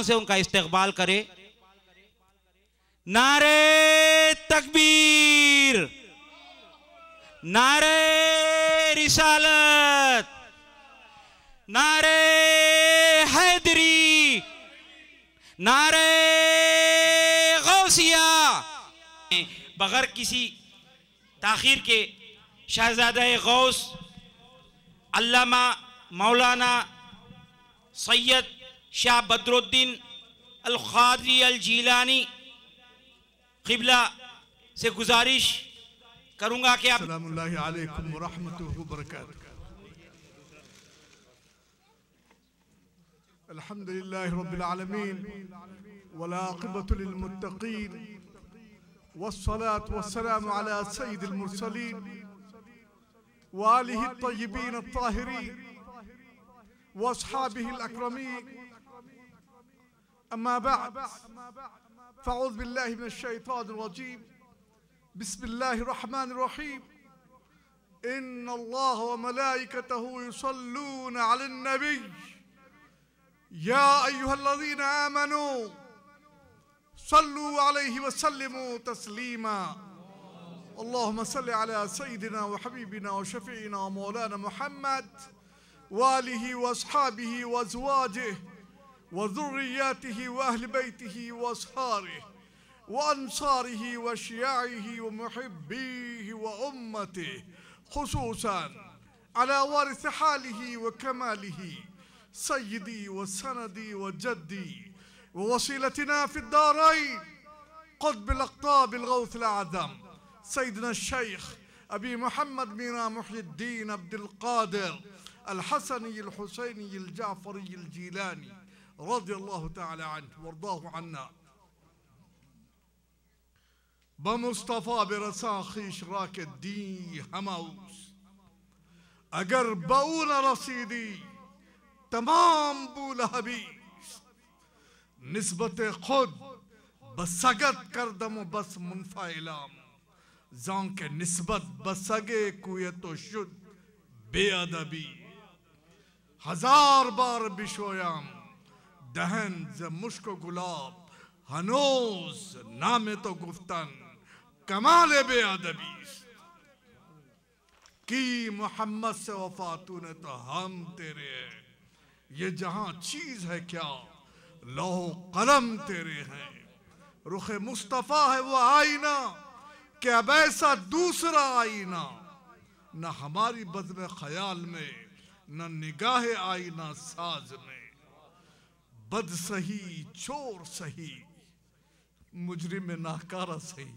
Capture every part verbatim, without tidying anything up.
दुआओं से उनका इस्तेकबाल करे। नारे तकबीर, नारे रिसालत, नारे हैदरी, नारे गौसिया। बगैर किसी ताखीर के शहजादा-ए गौस अल्लामा मौलाना सैयद शाह बदरुद्दीन अलक़ादरी अलजीलानी क़िबला से गुजारिश करूँगा कि आप सलामुल्लाहि अलैकुम व रहमतुहु व बरकातुहु। अल्हम्दुलिल्लाहि रब्बिल आलमीन वल आक़िबतु लिल मुत्तक़ीन वस्सलातु वस्सलामु अला सय्यिदिल मुरसलीन व आलिहि अत-तय्यिबीन अत-ताहिरीन व अस्हाबिहिल अकरमीन। अम्मा बअद, फ़अऊज़ु बिल्लाहि मिनश्शैतानिर्रजीम। बिस्मिल्लाहिर्रहमानिर्रहीम। इन्नल्लाह व मलाइकतहु युसल्लून अलन्नबी या अय्युहल्लज़ीना आमनू सल्लू अलैहि व सल्लिमू तस्लीमा। अल्लाहुम्मा सल्लि अला सय्यिदिना व हबीबिना व शफीइना व मौलाना मुहम्मद व आलिहि व अस्हाबिहि व अज़वाजिहि व ज़ुर्रिय्यातिहि व अहलि बैतिहि व असहाबिहि وأنصاره وشياعه ومحبيه وأمته، خصوصا على وارث حاله وكماله سيدي وسندي وجدي ووصيلتنا في الدارين قطب الأقطاب الغوث الأعظم سيدنا الشيخ أبي محمد ميرا محي الدين عبد القادر الحسني الحسيني الجعفري الجيلاني رضي الله تعالى عنه وارضاه عنا بمصطفى برسان خیش راک دین هماوس اگر بون رسیدی تمام بول حبیس نسبت خود بسگت کردم و بس منفعلم زان که نسبت بسگه کوی تو شد بیادبی هزار بار بشویم دهن ز مشک و گلاب هنوز نام تو گفتن कमाल बेअदबी की मोहम्मद से वफा तूने तो हम तेरे हैं, ये जहाँ चीज है क्या लौह कलम तेरे हैं। रुख मुस्तफ़ा है वो आईना, क्या अब ऐसा दूसरा आईना न हमारी बज़्म ख्याल में न निगाह आईना साज में। बद सही चोर सही मुजरिम नाकारा सही,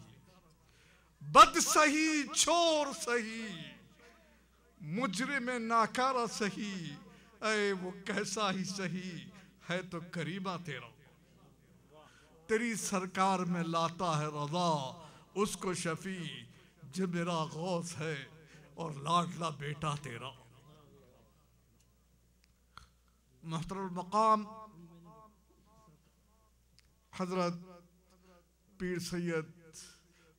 बद सही चोर सही मुजरिम नाकारा सही, ऐ वो कैसा ही सही है तो करीबा तेरा। तेरी सरकार में लाता है रजा उसको शफी जो मेरा गौस है और लाडला बेटा तेरा। महतरम मकाम हजरत पीर सैयद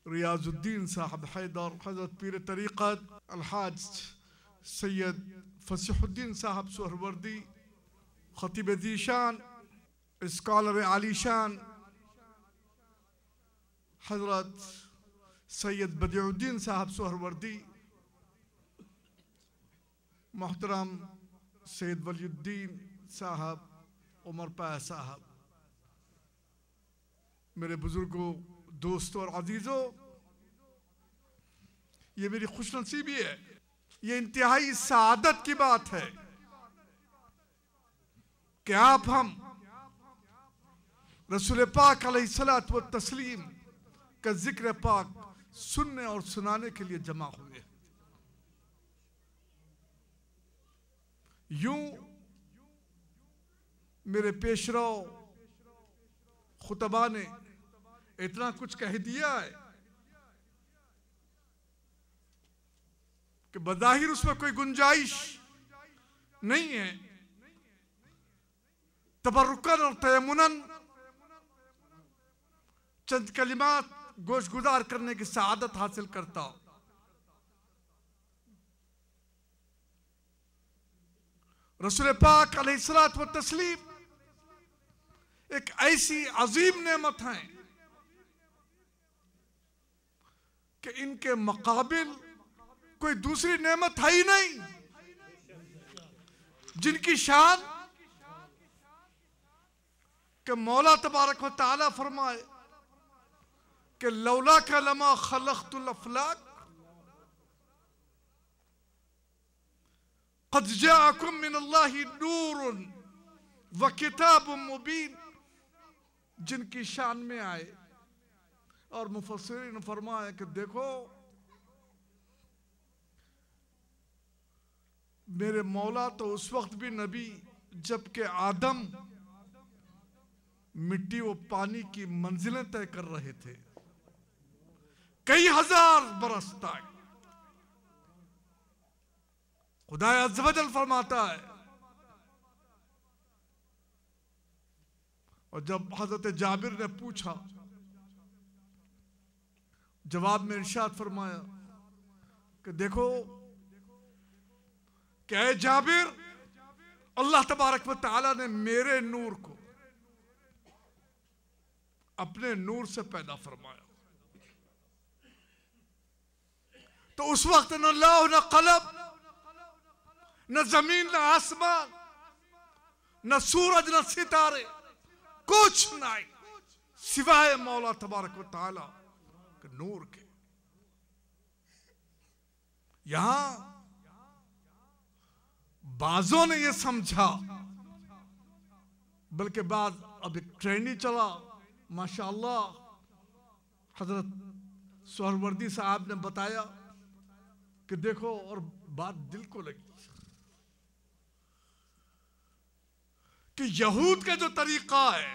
रियाजुद्दीन साहब हैदर, हजरत पीर तरीक़त अलहाज सैयद फसेहुद्दीन साहब सोहरवर्दी, खतीब दीशान स्कॉलर आलीशान हजरत सैयद बदी उद्दीन साहब सोहरवर्दी, मोहतरम सैयद वली उद्दीन साहब उमर पाशा साहब, मेरे बुजुर्गों दोस्तों और अजीजों, ये मेरी खुशनसीबी है, ये इंतहाई सादत की बात है कि आप हम रसूल पाक अलैहिस्सलात व तस्लीम का जिक्र पाक सुनने और सुनाने के लिए जमा हुए। यूं मेरे पेशरो खुतबा ने इतना कुछ कह दिया है कि बज़ाहिर उसमें कोई गुंजाइश नहीं है, तबर्रुकन और तयम्मुनन चंद कलिमात गोश गुजार करने की सआदत हासिल करता हूं। रसूल पाक अलैहिस्सलात व तस्लीम एक ऐसी अजीम नेमत हैं कि इनके मकाबिल कोई दूसरी नेमत है ही नहीं, जिनकी शान के मौला तबारक व तआला फरमाए कि लौला का लमा खलख्तुल अफलाक क़द जाअकुम मिनल्लाहि नूरुन व किताबुम मुबीन, जिनकी शान में आए। और मुफस्सिरीन फरमाया कि देखो मेरे मौला तो उस वक्त भी नबी जबकि आदम मिट्टी व पानी की मंजिलें तय कर रहे थे कई हजार बरस तक। खुदा अज़्ज़ व जल फरमाता है, और जब हजरत जाबिर ने पूछा, जवाब में इरशाद फरमाया कि देखो क्या जाबिर, अल्लाह तबारक व तआला ने मेरे नूर को अपने नूर से पैदा फरमाया, तो उस वक्त न लौह न कलम, न जमीन न आसमान, न सूरज न सितारे, कुछ नहीं सिवाय मौला तबारक व तआला के नूर के। यहां बाजों ने यह समझा, बल्कि बाद अब एक ट्रेंड ही चला, माशाअल्लाह हजरत सोहरवर्दी साहब ने बताया कि देखो, और बात दिल को लगी कि यहूद का जो तरीका है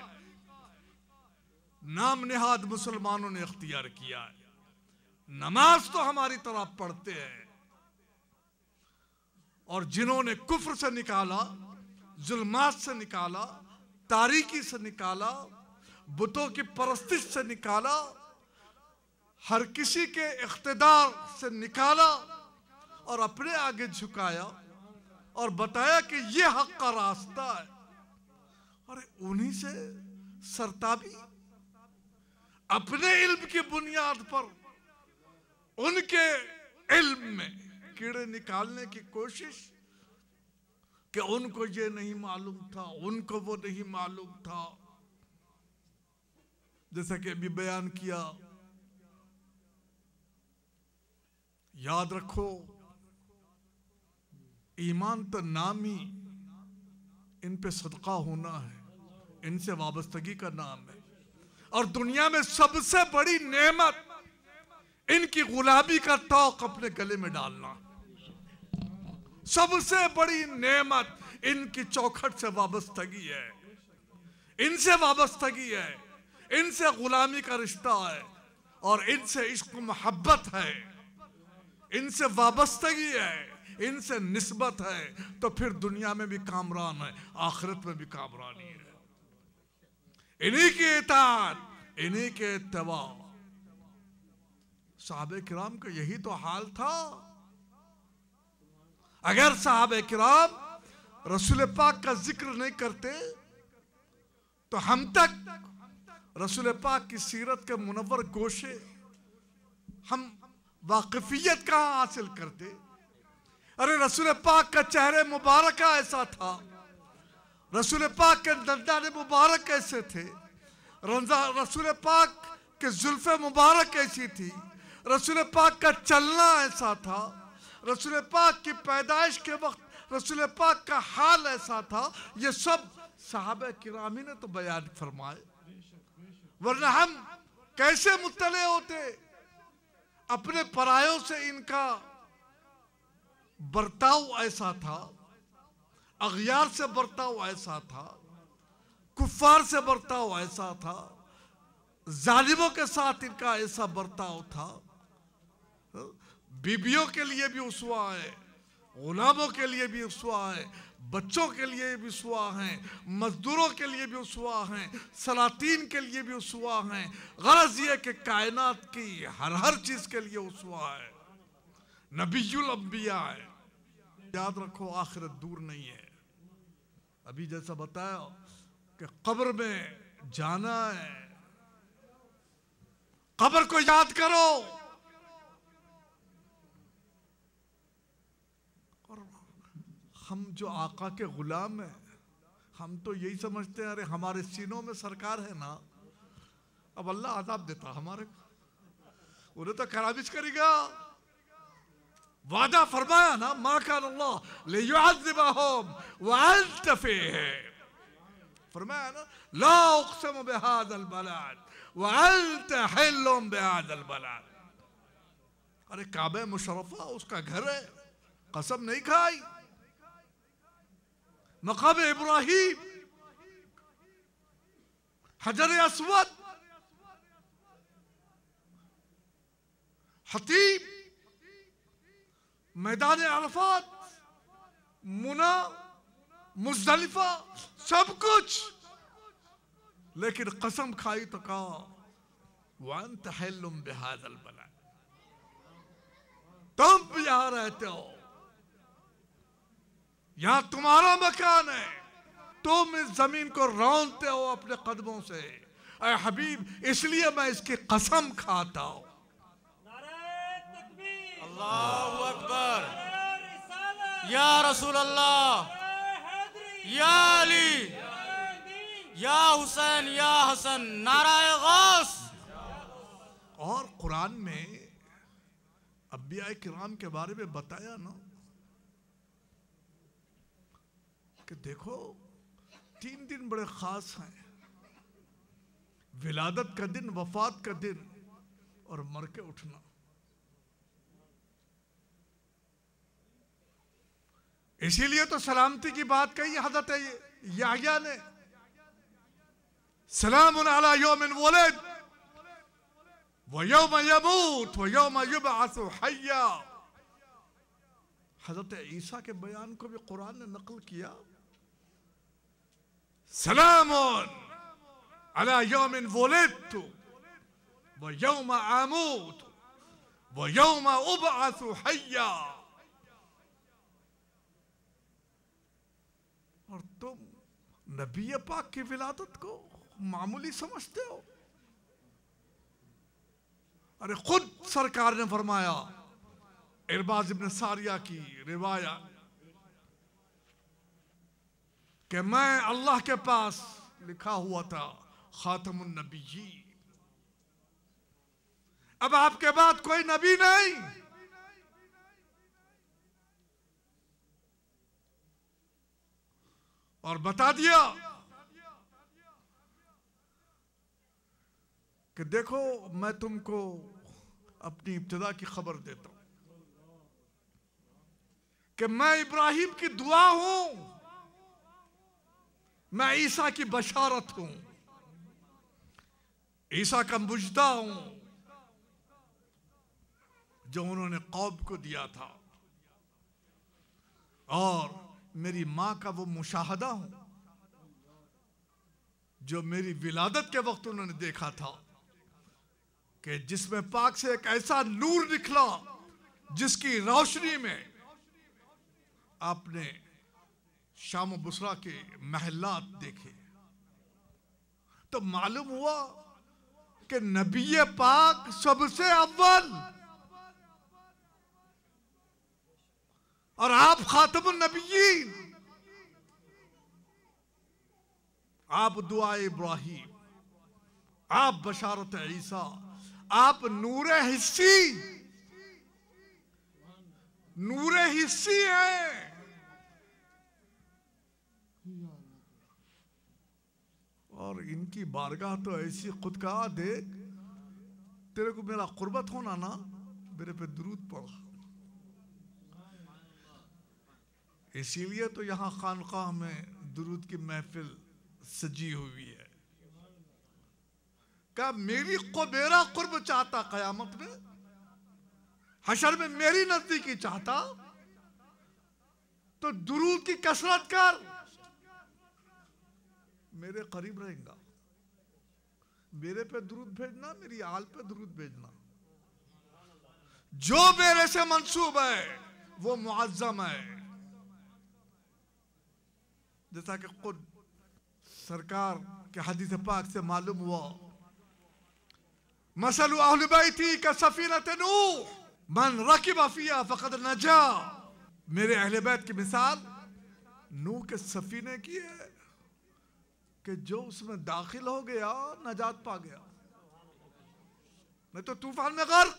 नाम निहाद मुसलमानों ने इख्तियार किया है। नमाज तो हमारी तरह पढ़ते हैं, और जिन्होंने कुफ्र से निकाला, जुल्मात से निकाला, तारीकी से निकाला, बुतों की परस्तिश से निकाला, हर किसी के इख्तिदार से निकाला और अपने आगे झुकाया और बताया कि ये हक का रास्ता है, अरे उन्हीं से सरताबी, अपने इल्म की बुनियाद पर उनके इल्म में कीड़े निकालने की कोशिश कि उनको ये नहीं मालूम था, उनको वो नहीं मालूम था। जैसा कि अभी बयान किया, याद रखो ईमान तो नाम ही इन पे सदका होना है, इनसे वाबस्तगी का नाम है। और दुनिया में सबसे बड़ी नेमत इनकी गुलामी का तौक अपने गले में डालना, सबसे बड़ी नेमत इनकी चौखट से वाबस्तगी है, इनसे वाबस्तगी है, इनसे गुलामी का रिश्ता है, और इनसे इश्क मोहब्बत है, इनसे वाबस्तगी है, इनसे निस्बत है, तो फिर दुनिया में भी कामरान है, आखिरत में भी कामरानी है। इन्हीं के इताअत, इन्हीं के इत्तिबा। सहाबे किराम का यही तो हाल था। अगर सहाबे किराम रसूल पाक का जिक्र नहीं करते तो हम तक रसूल पाक की सीरत के मुनव्वर गोशे हम वाकिफियत कहाँ हासिल करते। अरे रसूल पाक का चेहरे मुबारक ऐसा था, रसूल पाक के दंदाने मुबारक ऐसे थे, रसूल पाक के जुल्फे मुबारक ऐसी थी, रसूल पाक का चलना ऐसा था, रसूल पाक की पैदाइश के वक्त रसूल पाक का हाल ऐसा था। ये सब सहाबा किरामी ने तो बयान फरमाए, वरना हम कैसे मुत्तले होते। अपने परायों से इनका बर्ताव ऐसा था, अग्यार से बर्ताव ऐसा था, कुफार से बर्ताव ऐसा था, जालिमों के साथ इनका ऐसा बर्ताव था। बीबियों के लिए भी उसवा है, गुलामों के लिए भी उसवा है, बच्चों के लिए भी उसवा हैं, मजदूरों के लिए भी उसवा हैं, सलातीन के लिए भी उसवा हैं। गरज ये कि कायनात की हर हर चीज के लिए उसवा है, नबीयुल अंबिया है। याद रखो आखिरत दूर नहीं है। अभी जैसा बताया कि कब्र में जाना है, कब्र को याद करो। और हम जो आका के गुलाम हैं, हम तो यही समझते हैं अरे हमारे सीनों में सरकार है ना, अब अल्लाह आजाब देता हमारे को, उन्हें तो खराबिश करेगा। वादा फरमाया ना, माँ कान अल्लाह ले युअज़्ज़िबहुम व अंत फ़ीहिम, फरमाया ना ला उक़सिमु बिहाज़ल बलद व अंत हिल्लुम बिहाज़ल बलद। अरे काबा मुशर्रफ़ा उसका घर है, कसम नहीं खाई। मक़ाम इब्राहिम, हजर अस्वद, हतीब, मैदान अरफात, मुना, मुज़दलिफा, सब कुछ, लेकिन कसम खाई तो कहा वंत हिल्लुम बिहाज़ल बलद, तुम भी यहां रहते हो, यहां तुम्हारा मकान है, तुम इस जमीन को रौंदते हो अपने कदमों से। अरे हबीब, इसलिए मैं इसकी कसम खाता हूं। अल्लाहू अकबर, या रसूल अल्लाह, या अली, या हुसैन, या हसन, नाराए गौस। और कुरान में अम्बिया किराम के बारे में बताया ना कि देखो तीन दिन बड़े खास हैं, विलादत का दिन, वफात का दिन और मर के उठना। इसीलिए तो सलामती की बात कही हज़रत याह्या ने, सलामुन अला यौमिल वुलिद व यौम यमूत व यौम युबअसु हय्या। हज़रत ईसा के बयान को भी कुरान ने नकल किया, सलामुन अला यौमिल वुलिद व यौम अमूत व यौम उबअसु हय्या। और तुम नबी पाक की विलादत को मामूली समझते हो। अरे खुद सरकार ने फरमाया, इरबाज इब्न सारिया की रिवायत, कि मैं अल्लाह के पास लिखा हुआ था खातमुन नबी जी, अब आपके बाद कोई नबी नहीं। और बता दिया कि देखो मैं तुमको अपनी इब्तिदा की खबर देता हूं कि मैं इब्राहिम की दुआ हूं, मैं ईसा की बशारत हूं, ईसा का मुजदा हूं जो उन्होंने कौम को दिया था, और मेरी माँ का वो मुशाहदा हूं जो मेरी विलादत के वक्त उन्होंने देखा था, कि जिसमें पाक से एक ऐसा नूर निकला जिसकी रोशनी में आपने शाम बुसरा के महलात देखे। तो मालूम हुआ कि नबी पाक सबसे अव्वल और आप खातमुन नबीयीन, आप दुआ इब्राहिम, आप बशारत ईसा, आप नूर हिस्सी, नूर हिस्सी हैं। और इनकी बारगाह तो ऐसी खुद का देख, तेरे को मेरा कुर्बत होना ना, मेरे पे दुरूद पढ़। इसीलिए तो यहाँ खानकाह में दुरूद की महफिल सजी हुई है। क्या मेरी को मेरा कुर्ब चाहता, कयामत में हशर में मेरी नजदीकी चाहता, तो दुरूद की कसरत कर, मेरे करीब रहेगा। मेरे पे दुरूद भेजना, मेरी आल पे दुरूद भेजना, जो मेरे से मंसूब है वो मुअज्जम है। जैसा कि खुद सरकार के हदीस पाक से मालूम हुआ, मसलु अहले बैती का सफीनत नूह मन रकिबा फीहा फकद नजा। मेरे अहले बैत की मिसाल नूह के सफीने की है कि जो उसमें दाखिल हो गया नजात पा गया, नहीं तो तूफान में गर्क।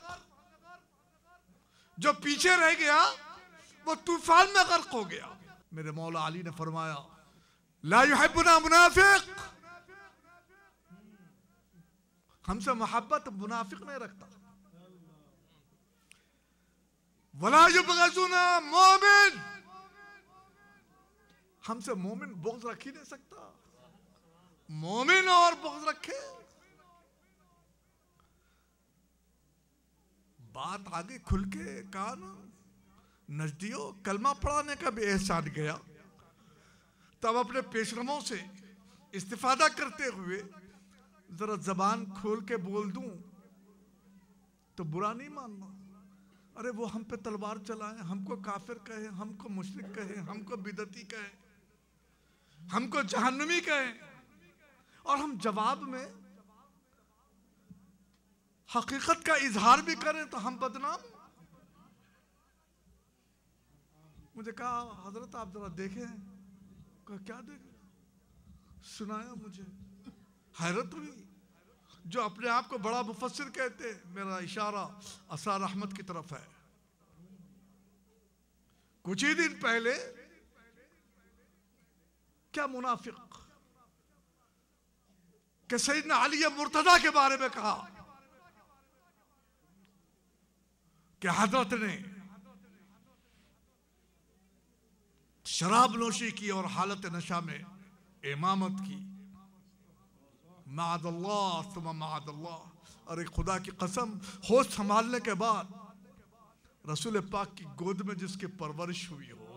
जो पीछे रह गया वो तूफान में गर्क हो गया। मेरे मौला अली ने फरमाया ला युहिब्बुना मुनाफिक, हमसे मोहब्बत मुनाफिक नहीं रखता। वला युबगजुना मोमिन, हमसे मोमिन बोझ रख ही नहीं सकता। मोमिन और बोझ रखे, बात आगे खुल के कान नजदियों कलमा पढ़ाने का भी एहसान गया। तब अपने पेशरमों से इस्तिफादा करते हुए जरा जबान खोल के बोल दूं तो बुरा नहीं मानना। अरे वो हम पे तलवार चलाएं, हमको काफिर कहे, हमको मुशरिक कहे, हमको बिदती कहे, हमको जहन्नमी कहे, और हम जवाब में हकीकत का इजहार भी करें तो हम बदनाम। मुझे कहा हजरत आप जरा देखें, क्या देख सुनाया, मुझे हैरत हुई। जो अपने आप को बड़ा मुफस्सिर कहते हैं, मेरा इशारा असार अहमद की तरफ है। कुछ ही दिन पहले क्या मुनाफिक के सैयदना अली मुर्तदा के बारे में कहा कि हजरत ने शराब नोशी की और हालत नशा में इमामत की, माअल्लाह सुम्मा माअल्लाह। अरे खुदा की कसम, होश संभालने के बाद रसूल पाक की गोद में जिसकी परवरिश हुई हो,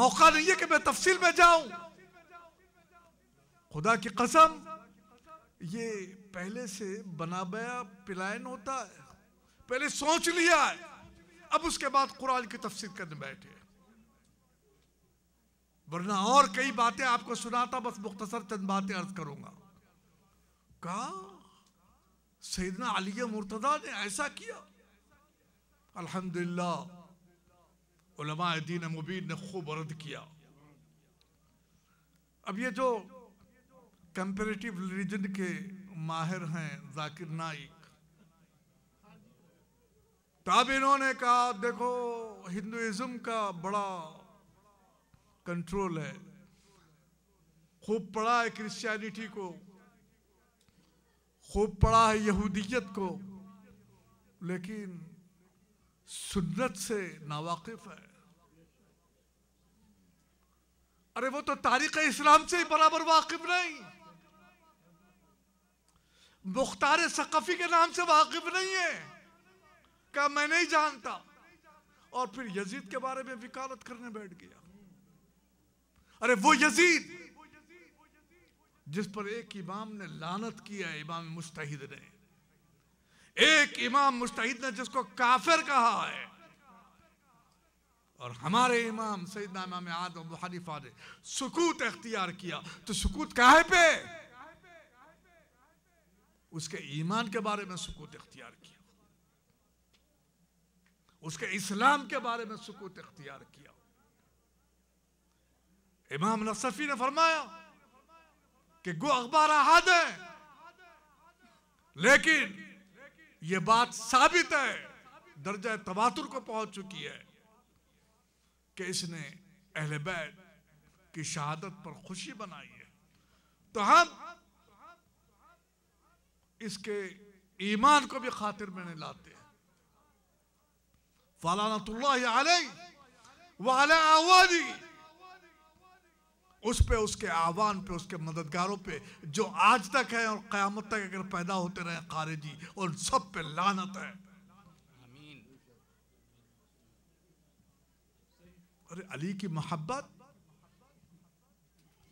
मौका नहीं है कि मैं तफसील में जाऊं। खुदा की कसम ये पहले से बनाया प्लान होता है, पहले सोच लिया है, अब उसके बाद कुरान की तफसीर करने बैठे। वरना और कई बातें आपको सुनाता, बस मुख्तसर चंद बातें अर्ज करूंगा। कहा सैयदना अली मुर्तदा ने ऐसा किया, अल्हम्दुलिल्लाह उलमाए दीन मुबीन ने खूब रद्द किया। अब ये जो कंपैरेटिव रिलीजन के माहिर हैं जाकिर नाइक, तब इन्होंने कहा देखो हिंदुइज्म का बड़ा कंट्रोल है, खूब पढ़ा है क्रिश्चियनिटी को, खूब पढ़ा है यहूदियत को, लेकिन सुन्नत से नावाकिफ है। अरे वो तो तारीख इस्लाम से ही बराबर वाकिफ नहीं, मुख्तार सकफी के नाम से वाकिफ नहीं है, का मैं नहीं जानता। और फिर यजीद के बारे में वकालत करने बैठ गया। अरे वो यजीद जिस पर एक इमाम ने लानत किया, इमाम मुस्तहिद ने, एक इमाम मुस्तहिद ने जिसको काफिर कहा है, और हमारे इमाम सैयदना इमाम आदम अबू हनीफा ने सुकूत अख्तियार किया। तो सुकूत काहे पे? उसके ईमान के बारे में सुकूत अख्तियार किया, उसके इस्लाम के बारे में सुकूत इख्तियार किया। इमाम नसफी ने फरमाया कि गो अखबार अहाद है, लेकिन ये बात साबित है, दर्जा तवातुर को पहुंच चुकी है कि इसने अहले बैत की शहादत पर खुशी बनाई है। तो हम इसके ईमान को भी खातिर में नहीं लाते। फलानतुल्लाह अलैह वाला आवादी, उस पे, उसके आवान पे, उसके मददगारों पे जो आज तक है और क़यामत तक अगर पैदा होते रहे खारिजी, उन सब पे लानत है। अरे अली की मोहब्बत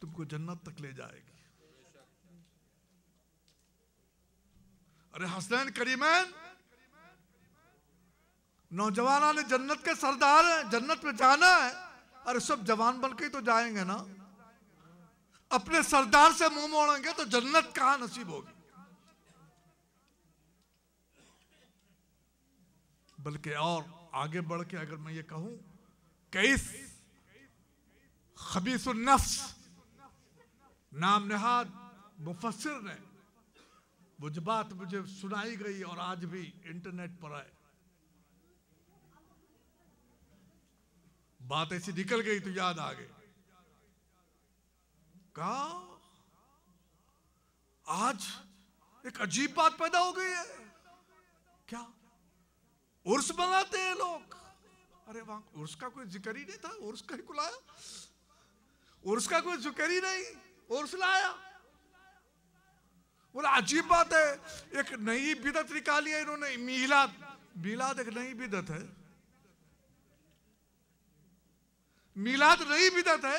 तुमको जन्नत तक ले जाएगी। अरे हसनैन करीमैन, नौजवानों ने जन्नत के सरदार हैं, जन्नत में जाना है। अरे सब जवान बन के ही तो जाएंगे ना, अपने सरदार से मुंह मोड़ेंगे तो जन्नत कहां नसीब होगी। बल्कि और आगे बढ़ के अगर मैं ये कहूं कि इस खबीसुन नफ्स नाम नेहाद मुफस्सिर ने वो जो बात मुझे सुनाई गई और आज भी इंटरनेट पर आए बात ऐसी निकल गई तो याद आ गई। कहा आज एक अजीब बात पैदा हो गई है, क्या उर्स बनाते हैं लोग। अरे वहां उर्स का कोई जिक्र ही नहीं था, उर्स का ही कुलाया, उर्स का कोई जिक्र ही नहीं, उर्स लाया। बोला अजीब बात है, एक नई बिदत निकाली है इन्होंने, मिलाद मिलाद एक नई बिदत है, मिलाद नई बिदत है।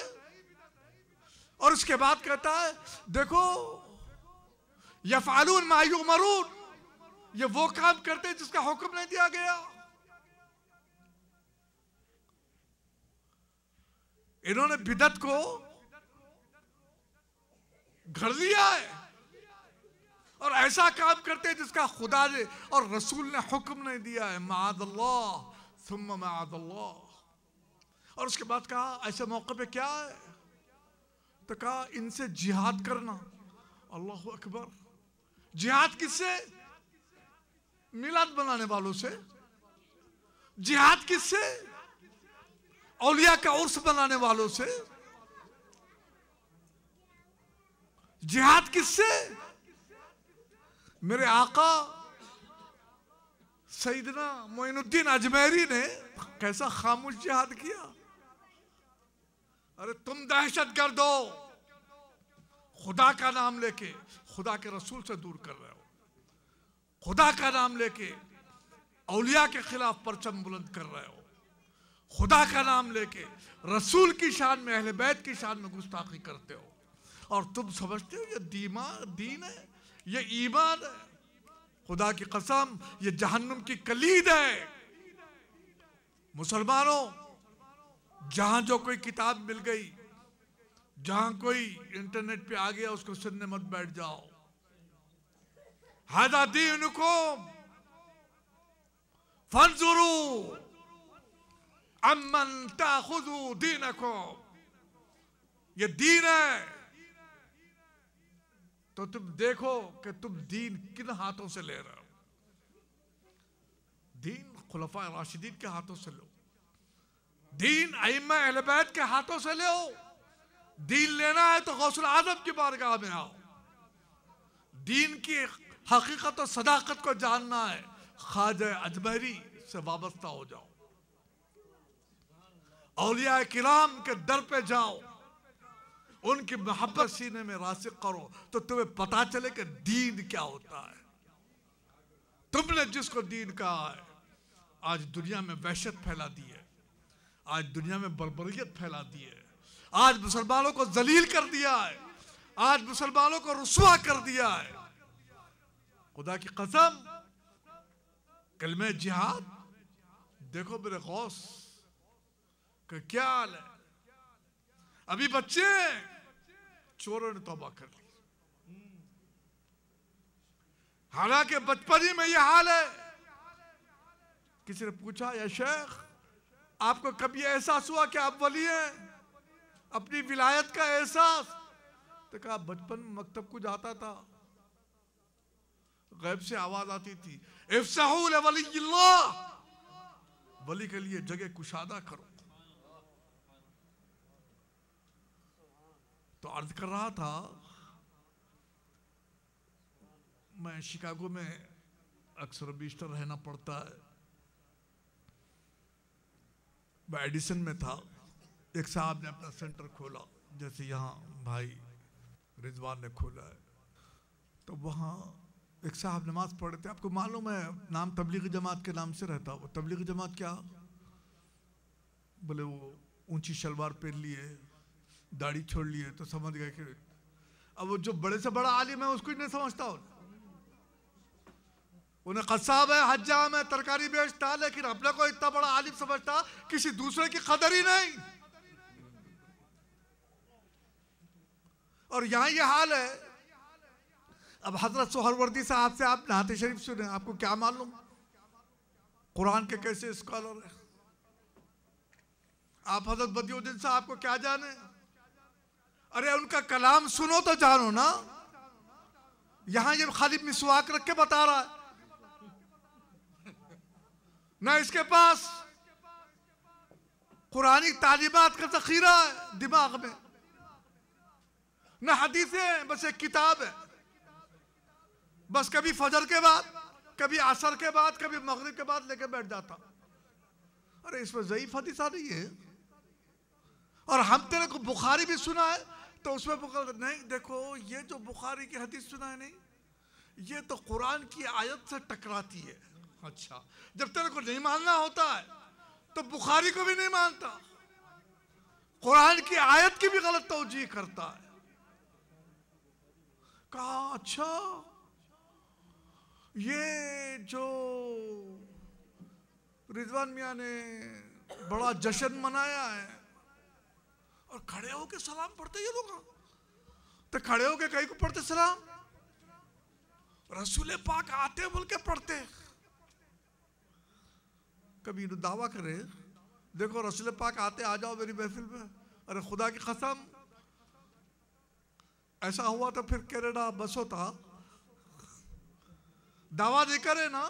और उसके बाद कहता है देखो यफालून मा युमरून, ये वो काम करते हैं जिसका हुक्म नहीं दिया गया। इन्होंने बिदत को घर लिया है और ऐसा काम करते हैं जिसका खुदा ने और रसूल ने हुक्म नहीं दिया है। माअल्लाह सुम्मा माअल्लाह। और उसके बाद कहा ऐसे मौके पे क्या है, तो कहा इनसे जिहाद करना। अल्लाहू अकबर, जिहाद किससे? मिलाद बनाने वालों से। जिहाद किससे? औलिया का उर्स बनाने वालों से। जिहाद किससे? मेरे आका सैयदना मोइनुद्दीन अजमेरी ने कैसा खामोश जिहाद किया। अरे तुम दहशत गर्द हो, खुदा का नाम लेके खुदा के रसूल से दूर कर रहे हो, खुदा का नाम लेके औलिया के खिलाफ परचम बुलंद कर रहे हो, खुदा का नाम लेके रसूल की शान में अहले बैत की शान में गुस्ताखी करते हो। और तुम समझते हो ये दीमार दीन है, ये ईमान है। खुदा की कसम ये जहन्नुम की कलीद है। मुसलमानों, जहां जो कोई किताब मिल गई, जहां कोई इंटरनेट पे आ गया, उसको सुनने मत बैठ जाओ। हज़ा दीनुकुम फंजुरू अमन ताखुजू दीनकुम, ये दीन है तो तुम देखो कि तुम दीन किन हाथों से ले रहे हो। दीन खुलफा राशिदीन के हाथों से लो, दीन अइम्मा अहले बैत के हाथों से ले हो। दीन लेना है तो गौस अल-आज़म की बारगाह में आओ। दीन की हकीकत और सदाकत को जानना है, ख्वाजा अजमेरी से वाबस्ता हो जाओ, औलिया किराम के दर पे जाओ, उनकी मोहब्बत सीने में रासिक करो तो तुम्हें पता चले कि दीन क्या होता है। तुमने जिसको दीन कहा है आज दुनिया में वहशत फैला दी है, आज दुनिया में बर्बरियत फैला दी है, आज मुसलमानों को जलील कर दिया है, आज मुसलमानों को रुसवा कर दिया है। खुदा की कसम कलमे जिहाद देखो मेरे गौस का क्या हाल है। अभी बच्चे चोरों ने तौबा कर ली, हालांकि बचपन ही में यह हाल है। किसी ने पूछा या शेख आपको कभी एहसास हुआ कि आप वली हैं, अपनी विलायत का एहसास? तो कहा बचपन में मकतब को जाता था, गैब से आवाज आती थी इफ्साहुल वलील्लाह, वली के लिए जगह कुशादा करो। तो अर्ज कर रहा था मैं शिकागो में अक्सर बीस्टर रहना पड़ता है, मैं एडिसन में था। एक साहब ने अपना सेंटर खोला जैसे यहाँ भाई रिजवान ने खोला है, तो वहाँ एक साहब नमाज पढ़ते, आपको मालूम है नाम तबलीगी जमात के नाम से रहता। वो तबलीगी जमात क्या, बोले वो ऊंची शलवार पहन लिए, दाढ़ी छोड़ लिए, तो समझ गए कि अब वो जो बड़े से बड़ा आलिम है उसको ही नहीं समझता। उन्हें कस्साब है, हज्जाम है, तरकारी बेचता है, लेकिन अपने को इतना बड़ा आलिम समझता, किसी दूसरे की कदर ही नहीं। और यहाँ ये हाल है। अब हजरत सोहरवर्दी साहब से आप नाते शरीफ सुने, आपको क्या मालूम कुरान के कैसे स्कॉलर है। आप हजरत बदी उद्दीन साहब को क्या जाने, अरे उनका कलाम सुनो तो जानो ना। यहाँ ये खाली मिसवाक रख के बता रहा है ना, इसके पास कुरानी तालीमात का जखीरा है दिमाग में, ना हदीसें, बस एक किताब है। बस कभी फजर के बाद, कभी असर के बाद, कभी मगरिब के बाद लेके बैठ जाता। अरे इसमें ज़ईफ़ हदीस आ रही है, और हम तेरे को बुखारी भी सुना है तो उसमें नहीं, देखो ये जो बुखारी की हदीस सुना है नहीं, ये तो कुरान की आयत से टकराती है। अच्छा, जब तेरे को नहीं मानना होता है तो बुखारी को भी नहीं मानता, कुरान की आयत की भी गलत तवजीह करता है। कहा अच्छा, ये जो रिजवान मियाँ ने बड़ा जश्न मनाया है और खड़े होके सलाम पढ़ते ये लोग, तो खड़े होके कहीं को पढ़ते सलाम, रसूल पाक आते बोल के पढ़ते। कभी दावा करे देखो रसूल पाक आते, आ जाओ मेरी महफिल में। अरे खुदा की कसम, ऐसा हुआ तो फिर कनाडा बस होता। दावा नहीं करे ना,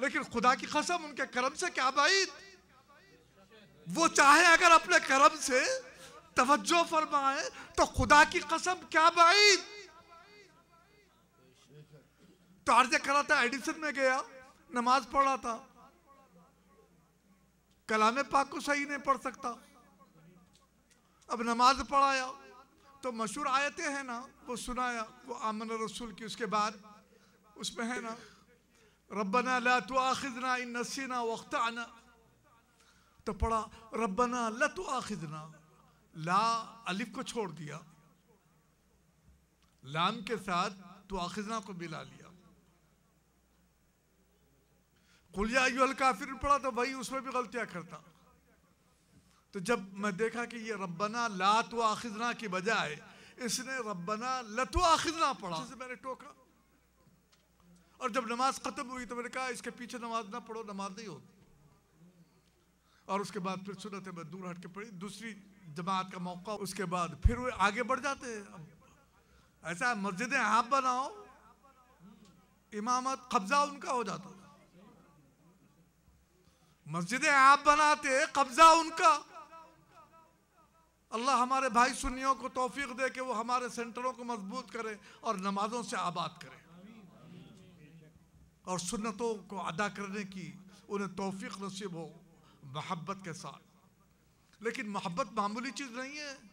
लेकिन खुदा की कसम उनके कर्म से क्या बात, वो चाहे अगर अपने कर्म से तवज्जो फरमाए तो खुदा की कसम क्या बात। तो अर्ज करा था, एडिसन में गया, नमाज पढ़ा था, कलाम पाक को सही नहीं पढ़ सकता। अब नमाज पढ़ाया तो मशहूर आयतें हैं ना, वो सुनाया, वो आमन रसूल की। उसके बाद उसमें है ना, रब्बना ला तुआखिज़ना इन नसीना वख्ताना, तो पढ़ा रब्बना ला तुआखिज़ना, ला अलिफ को छोड़ दिया, लाम के साथ तुआखिज़ना को मिला लिया। कुल या अय्युहल काफिर पढ़ा तो भाई उसमें भी गलतियां करता। तो जब मैं देखा कि ये रब्बना ला तुआखिज़ना की बजाय इसने रब्बना ला तुआखिज़ना पढ़ा, जिसे मैंने टोका। और जब नमाज खत्म हुई तो मैंने कहा इसके पीछे नमाज ना पढ़ो, नमाज नहीं होगी। और उसके बाद फिर सुनते मैं दूर हट के पढ़ी, दूसरी जमात का मौका, उसके बाद फिर वो आगे बढ़ जाते हैं। ऐसा मस्जिदें आप बनाओ, इमामत कब्जा उनका हो जाता। मस्जिदें आप बनाते, कब्जा उनका। अल्लाह हमारे भाई सुन्नियों को तौफीक दे कि वो हमारे सेंटरों को मजबूत करे और नमाजों से आबाद करे और सुन्नतों को अदा करने की उन्हें तौफीक नसीब हो, मोहब्बत के साथ। लेकिन मोहब्बत मामूली चीज़ नहीं है।